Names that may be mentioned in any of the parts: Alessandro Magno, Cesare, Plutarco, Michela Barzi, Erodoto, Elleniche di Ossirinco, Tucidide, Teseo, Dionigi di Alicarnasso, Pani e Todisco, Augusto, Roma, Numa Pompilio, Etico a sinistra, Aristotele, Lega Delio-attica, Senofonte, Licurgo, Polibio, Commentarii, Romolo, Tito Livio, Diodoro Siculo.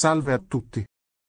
Salve a tutti.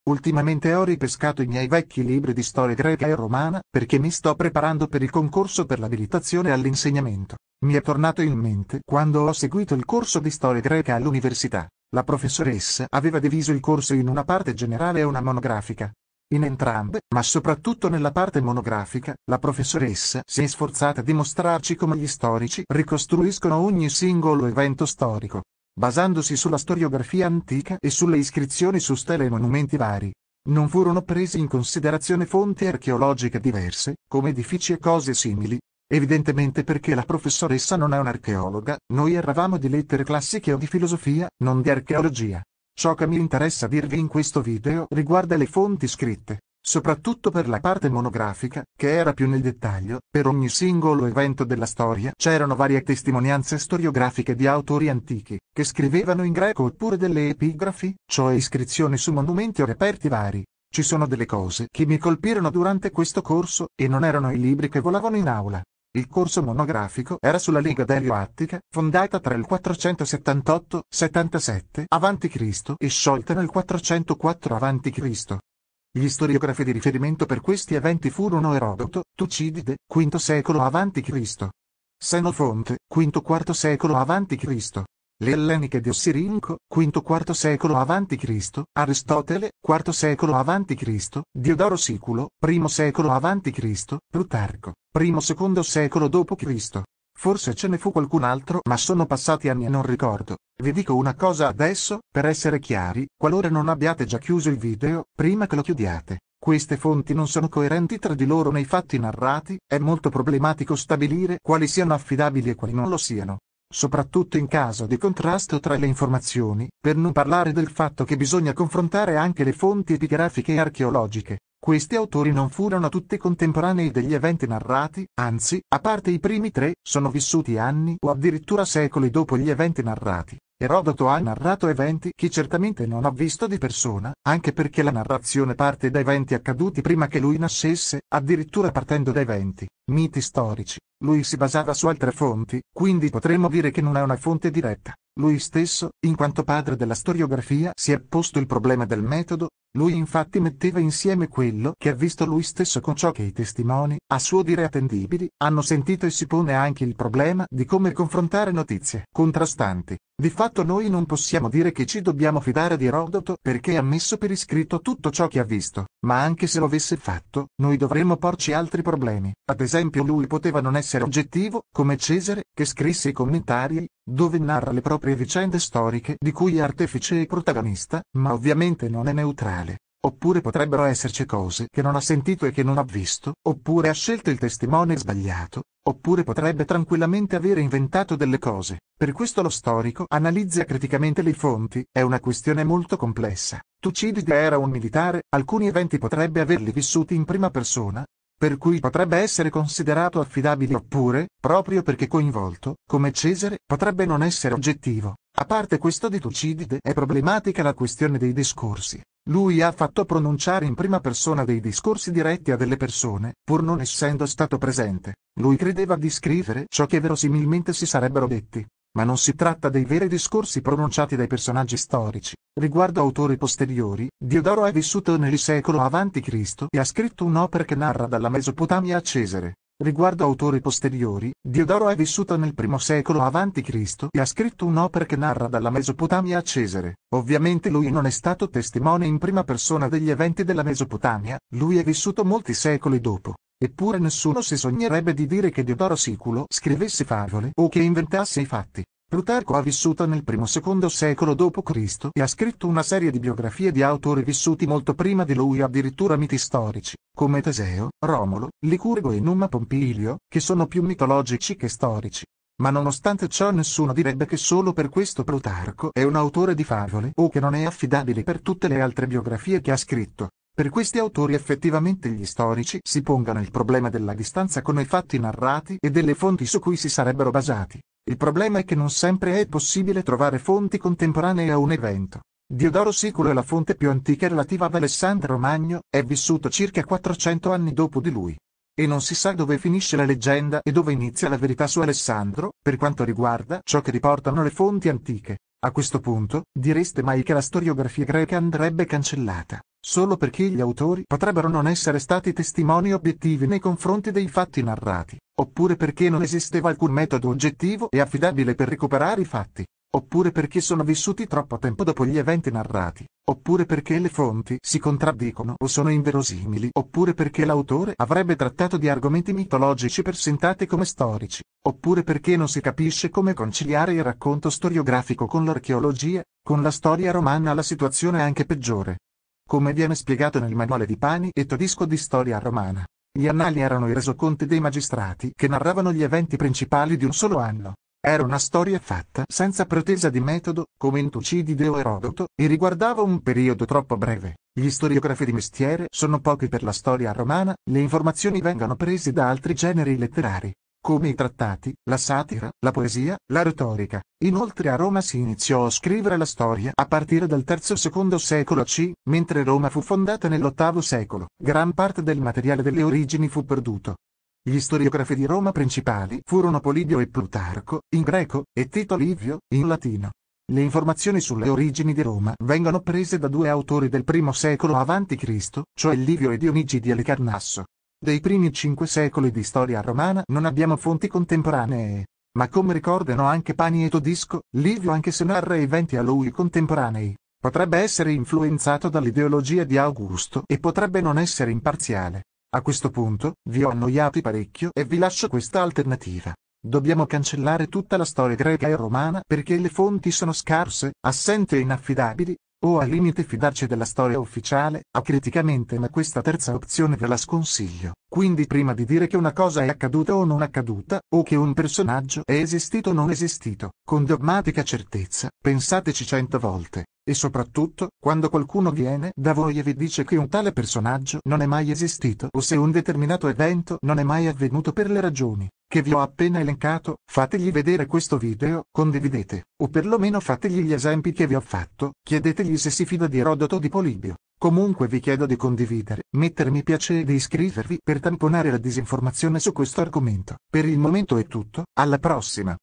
Ultimamente ho ripescato i miei vecchi libri di storia greca e romana perché mi sto preparando per il concorso per l'abilitazione all'insegnamento. Mi è tornato in mente quando ho seguito il corso di storia greca all'università. La professoressa aveva diviso il corso in una parte generale e una monografica. In entrambe, ma soprattutto nella parte monografica, la professoressa si è sforzata di mostrarci come gli storici ricostruiscono ogni singolo evento storico, basandosi sulla storiografia antica e sulle iscrizioni su stele e monumenti vari. Non furono prese in considerazione fonti archeologiche diverse, come edifici e cose simili, evidentemente perché la professoressa non è un'archeologa, noi eravamo di lettere classiche o di filosofia, non di archeologia. Ciò che mi interessa dirvi in questo video riguarda le fonti scritte, soprattutto per la parte monografica, che era più nel dettaglio. Per ogni singolo evento della storia c'erano varie testimonianze storiografiche di autori antichi, che scrivevano in greco oppure delle epigrafi, cioè iscrizioni su monumenti o reperti vari. Ci sono delle cose che mi colpirono durante questo corso, e non erano i libri che volavano in aula. Il corso monografico era sulla Lega Delio-attica, fondata tra il 478-77 a.C. e sciolta nel 404 a.C. Gli storiografi di riferimento per questi eventi furono Erodoto, Tucidide, V secolo a.C., Senofonte, V-IV secolo a.C., le Elleniche di Ossirinco, V-IV secolo a.C., Aristotele, IV secolo a.C., Diodoro Siculo, I secolo a.C., Plutarco, I-II secolo d.C. Forse ce ne fu qualcun altro, ma sono passati anni e non ricordo. Vi dico una cosa adesso, per essere chiari, qualora non abbiate già chiuso il video, prima che lo chiudiate. Queste fonti non sono coerenti tra di loro nei fatti narrati, è molto problematico stabilire quali siano affidabili e quali non lo siano. Soprattutto in caso di contrasto tra le informazioni, per non parlare del fatto che bisogna confrontare anche le fonti epigrafiche e archeologiche. Questi autori non furono tutti contemporanei degli eventi narrati, anzi, a parte i primi tre, sono vissuti anni o addirittura secoli dopo gli eventi narrati. Erodoto ha narrato eventi che certamente non ha visto di persona, anche perché la narrazione parte da eventi accaduti prima che lui nascesse, addirittura partendo da eventi, miti storici. Lui si basava su altre fonti, quindi potremmo dire che non è una fonte diretta. Lui stesso, in quanto padre della storiografia, si è posto il problema del metodo. Lui infatti metteva insieme quello che ha visto lui stesso con ciò che i testimoni, a suo dire attendibili, hanno sentito, e si pone anche il problema di come confrontare notizie contrastanti. Di fatto noi non possiamo dire che ci dobbiamo fidare di Erodoto perché ha messo per iscritto tutto ciò che ha visto, ma anche se lo avesse fatto, noi dovremmo porci altri problemi. Ad esempio, lui poteva non essere oggettivo, come Cesare, che scrisse i Commentarii, dove narra le proprie vicende storiche di cui è artefice e protagonista, ma ovviamente non è neutrale. Oppure potrebbero esserci cose che non ha sentito e che non ha visto, oppure ha scelto il testimone sbagliato, oppure potrebbe tranquillamente avere inventato delle cose. Per questo lo storico analizza criticamente le fonti, è una questione molto complessa. Tucidide era un militare, alcuni eventi potrebbe averli vissuti in prima persona, per cui potrebbe essere considerato affidabile, oppure, proprio perché coinvolto, come Cesare, potrebbe non essere oggettivo. A parte questo di Tucidide è problematica la questione dei discorsi. Lui ha fatto pronunciare in prima persona dei discorsi diretti a delle persone, pur non essendo stato presente. Lui credeva di scrivere ciò che verosimilmente si sarebbero detti. Ma non si tratta dei veri discorsi pronunciati dai personaggi storici. Riguardo autori posteriori, Diodoro è vissuto nel secolo a.C. e ha scritto un'opera che narra dalla Mesopotamia a Cesare. Riguardo autori posteriori, Diodoro è vissuto nel I secolo a.C. e ha scritto un'opera che narra dalla Mesopotamia a Cesare. Ovviamente lui non è stato testimone in prima persona degli eventi della Mesopotamia, lui è vissuto molti secoli dopo. Eppure nessuno si sognerebbe di dire che Diodoro Siculo scrivesse favole o che inventasse i fatti. Plutarco ha vissuto nel I-II secolo d.C. e ha scritto una serie di biografie di autori vissuti molto prima di lui, addirittura miti storici, come Teseo, Romolo, Licurgo e Numa Pompilio, che sono più mitologici che storici. Ma nonostante ciò nessuno direbbe che solo per questo Plutarco è un autore di favole o che non è affidabile per tutte le altre biografie che ha scritto. Per questi autori effettivamente gli storici si pongano il problema della distanza con i fatti narrati e delle fonti su cui si sarebbero basati. Il problema è che non sempre è possibile trovare fonti contemporanee a un evento. Diodoro Siculo è la fonte più antica relativa ad Alessandro Magno, è vissuto circa 400 anni dopo di lui. E non si sa dove finisce la leggenda e dove inizia la verità su Alessandro, per quanto riguarda ciò che riportano le fonti antiche. A questo punto, direste mai che la storiografia greca andrebbe cancellata, solo perché gli autori potrebbero non essere stati testimoni obiettivi nei confronti dei fatti narrati, oppure perché non esisteva alcun metodo oggettivo e affidabile per recuperare i fatti, oppure perché sono vissuti troppo tempo dopo gli eventi narrati, oppure perché le fonti si contraddicono o sono inverosimili, oppure perché l'autore avrebbe trattato di argomenti mitologici presentati come storici, oppure perché non si capisce come conciliare il racconto storiografico con l'archeologia, con la storia romana la situazione è anche peggiore. Come viene spiegato nel manuale di Pani e Todisco di storia romana, gli annali erano i resoconti dei magistrati che narravano gli eventi principali di un solo anno. Era una storia fatta senza pretesa di metodo, come in Tucidide o Erodoto, e riguardava un periodo troppo breve. Gli storiografi di mestiere sono pochi per la storia romana, le informazioni vengono prese da altri generi letterari, come i trattati, la satira, la poesia, la retorica. Inoltre a Roma si iniziò a scrivere la storia a partire dal III-II secolo C, mentre Roma fu fondata nell'VIII secolo. Gran parte del materiale delle origini fu perduto. Gli storiografi di Roma principali furono Polibio e Plutarco, in greco, e Tito Livio, in latino. Le informazioni sulle origini di Roma vengono prese da due autori del I secolo a.C., cioè Livio e Dionigi di Alicarnasso. Dei primi 5 secoli di storia romana non abbiamo fonti contemporanee, ma come ricordano anche Pani e Todisco, Livio, anche se narra eventi a lui contemporanei, potrebbe essere influenzato dall'ideologia di Augusto e potrebbe non essere imparziale. A questo punto, vi ho annoiati parecchio e vi lascio questa alternativa. Dobbiamo cancellare tutta la storia greca e romana perché le fonti sono scarse, assenti e inaffidabili, o al limite fidarci della storia ufficiale, acriticamente, ma questa terza opzione ve la sconsiglio. Quindi prima di dire che una cosa è accaduta o non accaduta, o che un personaggio è esistito o non esistito, con dogmatica certezza, pensateci 100 volte. E soprattutto, quando qualcuno viene da voi e vi dice che un tale personaggio non è mai esistito o se un determinato evento non è mai avvenuto per le ragioni che vi ho appena elencato, fategli vedere questo video, condividete, o perlomeno fategli gli esempi che vi ho fatto, chiedetegli se si fida di Erodoto o di Polibio. Comunque vi chiedo di condividere, mettermi piace e di iscrivervi per tamponare la disinformazione su questo argomento. Per il momento è tutto, alla prossima!